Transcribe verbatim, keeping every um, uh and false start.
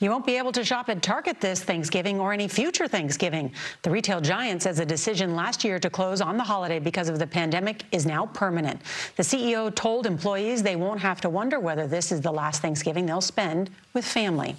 You won't be able to shop at Target this Thanksgiving or any future Thanksgiving. The retail giant says a decision last year to close on the holiday because of the pandemic is now permanent. The C E O told employees they won't have to wonder whether this is the last Thanksgiving they'll spend with family.